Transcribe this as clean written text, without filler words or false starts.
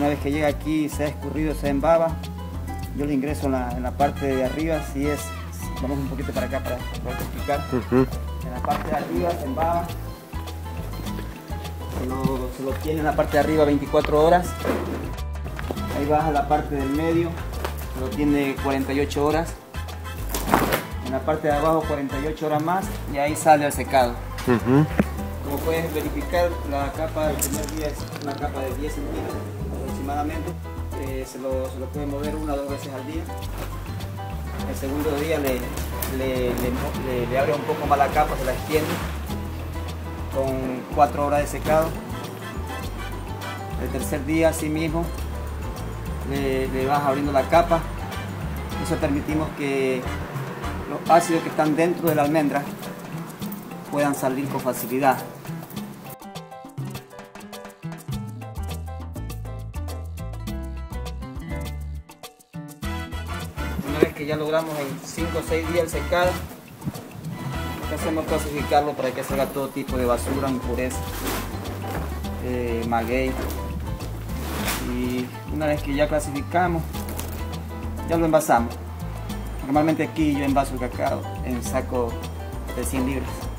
Una vez que llega aquí, se ha escurrido, se embaba, yo le ingreso en la parte de arriba, si es, vamos un poquito para acá para poder explicar. En la parte de arriba se embaba, se lo tiene en la parte de arriba 24 horas, ahí baja la parte del medio, se lo tiene 48 horas, en la parte de abajo 48 horas más y ahí sale el secado. Como puedes verificar, la capa del primer día es una capa de 10 centímetros aproximadamente. Se lo puede mover una o dos veces al día. El segundo día le abre un poco más la capa, se la extiende con 4 horas de secado. El tercer día así mismo le vas abriendo la capa. Eso permitimos que los ácidos que están dentro de la almendra puedan salir con facilidad. Una vez que ya logramos en 5 o 6 días el secado, lo que hacemos es clasificarlo para que salga todo tipo de basura, impureza, maguey. Y una vez que ya clasificamos, ya lo envasamos. Normalmente aquí yo envaso el cacao en saco de 100 libras.